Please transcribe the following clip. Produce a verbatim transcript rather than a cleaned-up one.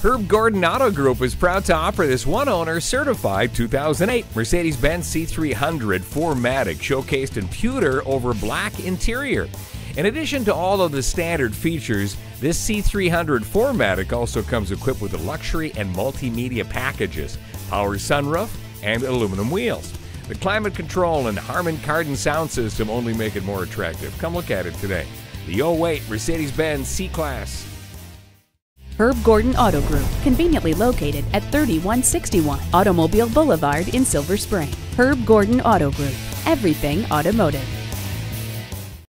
Herb Gordon Auto Group is proud to offer this one-owner certified two thousand eight Mercedes-Benz C three hundred four matic showcased in pewter over black interior. In addition to all of the standard features, this C three hundred four matic also comes equipped with the luxury and multimedia packages, power sunroof, and aluminum wheels. The climate control and Harman Kardon sound system only make it more attractive. Come look at it today. The oh eight Mercedes-Benz C-Class. Herb Gordon Auto Group, conveniently located at thirty-one sixty-one Automobile Boulevard in Silver Spring. Herb Gordon Auto Group, everything automotive.